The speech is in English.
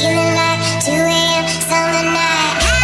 Feeling like 2 a.m. summer night.